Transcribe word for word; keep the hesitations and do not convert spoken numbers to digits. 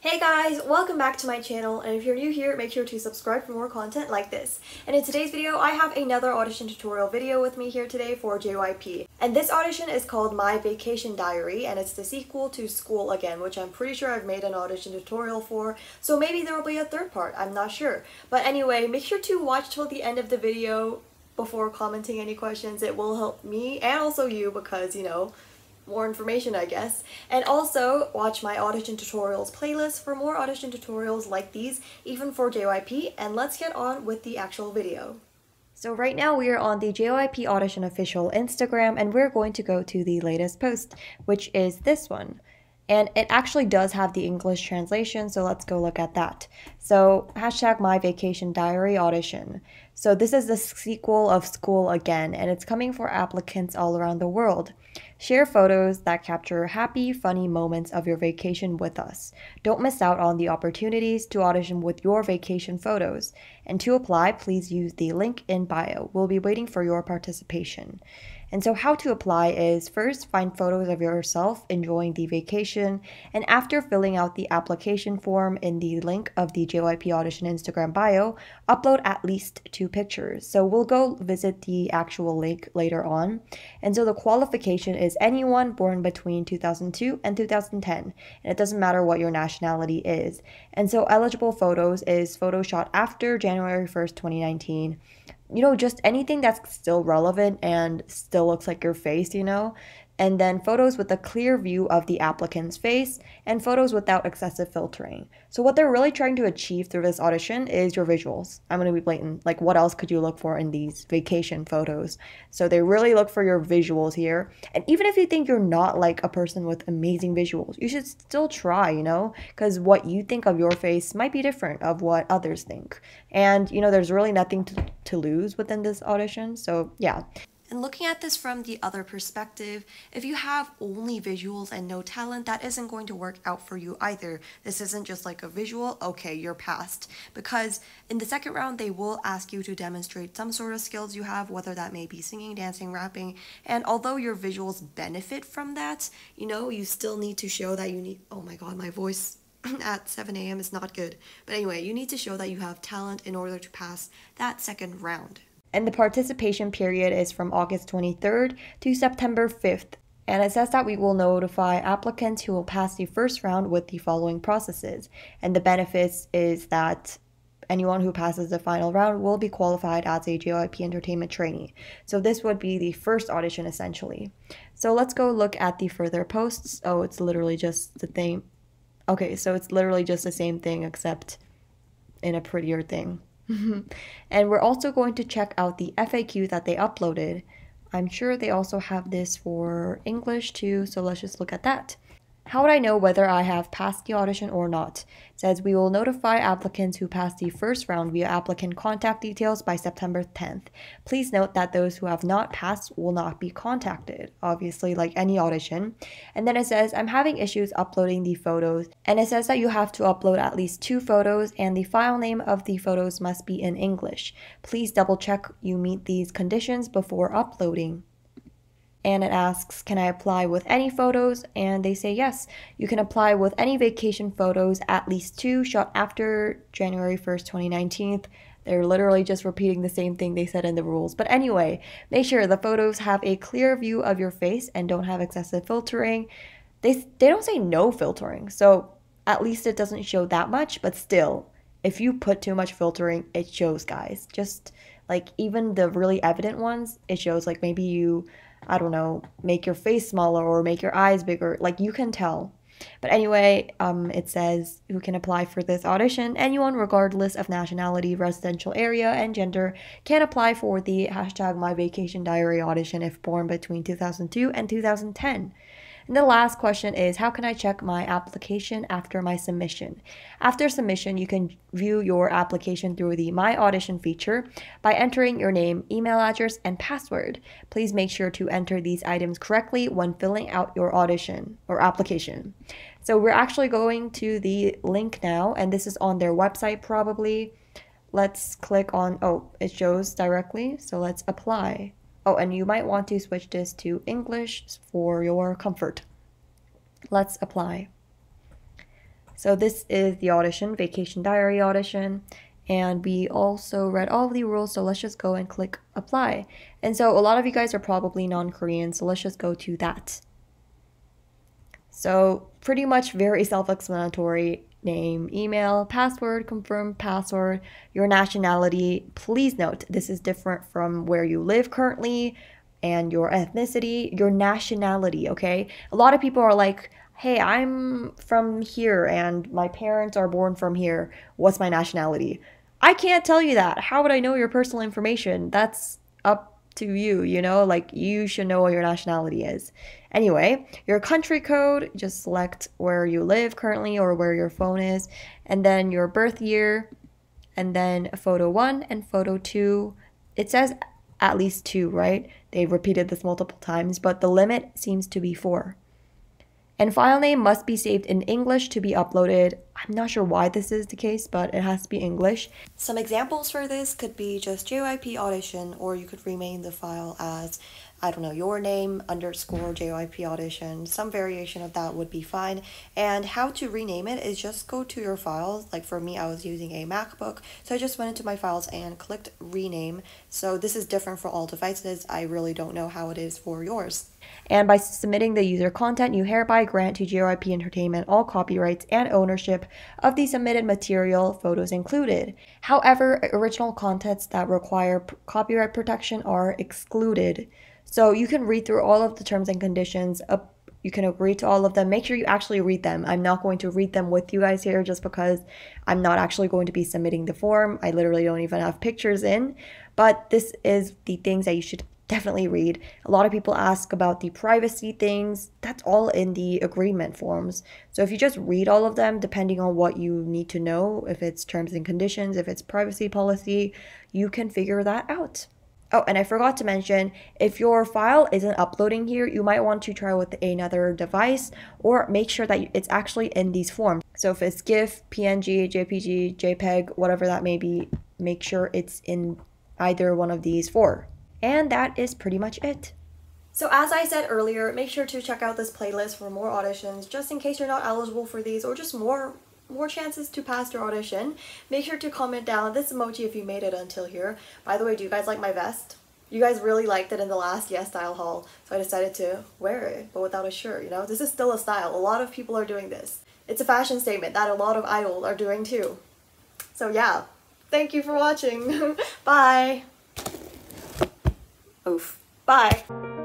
Hey guys, welcome back to my channel, and if you're new here, make sure to subscribe for more content like this. And in today's video, I have another audition tutorial video with me here today for J Y P. And this audition is called My Vacation Diary, and it's the sequel to School Again, which I'm pretty sure I've made an audition tutorial for, so maybe there will be a third part, I'm not sure. But anyway, make sure to watch till the end of the video before commenting any questions. It will help me, and also you, because, you know, more information, I guess. And also watch my audition tutorials playlist for more audition tutorials like these, even for J Y P, and let's get on with the actual video. So right now we are on the J Y P Audition Official Instagram, and we're going to go to the latest post, which is this one. And it actually does have the English translation, so let's go look at that. So, hashtag My Vacation Diary Audition. So this is the sequel of School Again, and it's coming for applicants all around the world. Share photos that capture happy, funny moments of your vacation with us. Don't miss out on the opportunities to audition with your vacation photos. And to apply, please use the link in bio. We'll be waiting for your participation. And so how to apply is, first, find photos of yourself enjoying the vacation, and after filling out the application form in the link of the J Y P Audition Instagram bio, upload at least two pictures. So we'll go visit the actual link later on. And so the qualification is anyone born between two thousand two and two thousand ten, and it doesn't matter what your nationality is. And so eligible photos is photos shot after January first, twenty nineteen. You know, just anything that's still relevant and still looks like your face, you know. And then photos with a clear view of the applicant's face, and photos without excessive filtering. So what they're really trying to achieve through this audition is your visuals. I'm going to be blatant. Like, what else could you look for in these vacation photos? So they really look for your visuals here. And even if you think you're not like a person with amazing visuals, you should still try, you know, because what you think of your face might be different of what others think. And, you know, there's really nothing to, to lose within this audition. So, yeah. And looking at this from the other perspective, if you have only visuals and no talent, that isn't going to work out for you either. This isn't just like a visual, okay, you're passed. Because in the second round, they will ask you to demonstrate some sort of skills you have, whether that may be singing, dancing, rapping. And although your visuals benefit from that, you know, you still need to show that you need, oh my god, my voice at seven A M is not good. But anyway, you need to show that you have talent in order to pass that second round. And the participation period is from August twenty-third to September fifth. And it says that we will notify applicants who will pass the first round with the following processes. And the benefits is that anyone who passes the final round will be qualified as a J Y P Entertainment trainee. So this would be the first audition essentially. So let's go look at the further posts. Oh, it's literally just the thing. Okay, so it's literally just the same thing except in a prettier thing. And we're also going to check out the F A Q that they uploaded. I'm sure they also have this for English too, so let's just look at that. How would I know whether I have passed the audition or not? It says we will notify applicants who passed the first round via applicant contact details by September tenth. Please note that those who have not passed will not be contacted, obviously, like any audition. And then it says I'm having issues uploading the photos, and it says that you have to upload at least two photos, and the file name of the photos must be in English. Please double check you meet these conditions before uploading. And it asks, can I apply with any photos? And they say yes. You can apply with any vacation photos, at least two, shot after January first, twenty nineteen. They're literally just repeating the same thing they said in the rules. But anyway, make sure the photos have a clear view of your face and don't have excessive filtering. They, they don't say no filtering, so at least it doesn't show that much. But still, if you put too much filtering, it shows, guys. Just like even the really evident ones, it shows like maybe you... I don't know, make your face smaller or make your eyes bigger, like you can tell. But anyway, um, it says who can apply for this audition. Anyone, regardless of nationality, residential area, and gender, can apply for the hashtag My Vacation Diary audition if born between two thousand two and two thousand ten. And the last question is, how can I check my application after my submission? After submission, you can view your application through the My Audition feature by entering your name, email address, and password. Please make sure to enter these items correctly when filling out your audition or application. So we're actually going to the link now, and this is on their website probably. Let's click on, oh, it shows directly, so let's apply. Oh, and you might want to switch this to English for your comfort. Let's apply. So this is the audition, Vacation Diary audition. And we also read all of the rules, so let's just go and click apply. And so a lot of you guys are probably non-Korean, so let's just go to that. So pretty much very self-explanatory. Name, email, password, confirm password, your nationality. Please note, this is different from where you live currently and your ethnicity, your nationality, okay? A lot of people are like, hey, I'm from here and my parents are born from here. What's my nationality? I can't tell you that. How would I know your personal information? That's up to you, you know? Like, you should know what your nationality is. Anyway, your country code, just select where you live currently or where your phone is, and then your birth year, and then photo one and photo two. It says at least two, right? They've repeated this multiple times, but the limit seems to be four. And file name must be saved in English to be uploaded. I'm not sure why this is the case, but it has to be English. Some examples for this could be just J Y P audition, or you could rename the file as, I don't know, your name underscore J Y P audition. Some variation of that would be fine. And how to rename it is just go to your files. Like for me, I was using a MacBook, so I just went into my files and clicked rename. So this is different for all devices. I really don't know how it is for yours. And by submitting the user content, you hereby grant to J Y P Entertainment all copyrights and ownership of the submitted material, photos included. However, original contents that require copyright protection are excluded. So you can read through all of the terms and conditions. You can agree to all of them. Make sure you actually read them. I'm not going to read them with you guys here just because I'm not actually going to be submitting the form. I literally don't even have pictures in. But this is the things that you should definitely read. A lot of people ask about the privacy things. That's all in the agreement forms. So if you just read all of them, depending on what you need to know, if it's terms and conditions, if it's privacy policy, you can figure that out. Oh, and I forgot to mention, if your file isn't uploading here, you might want to try with another device or make sure that it's actually in these forms. So if it's GIF, P N G, J P G, JPEG, whatever that may be, make sure it's in either one of these four. And that is pretty much it. So as I said earlier, make sure to check out this playlist for more auditions, just in case you're not eligible for these or just more more chances to pass your audition. Make sure to comment down this emoji if you made it until here. By the way, do you guys like my vest? You guys really liked it in the last Yes Style haul, so I decided to wear it, but without a shirt, you know? This is still a style. A lot of people are doing this. It's a fashion statement that a lot of idols are doing too. So yeah, thank you for watching. Bye! Oof. Bye!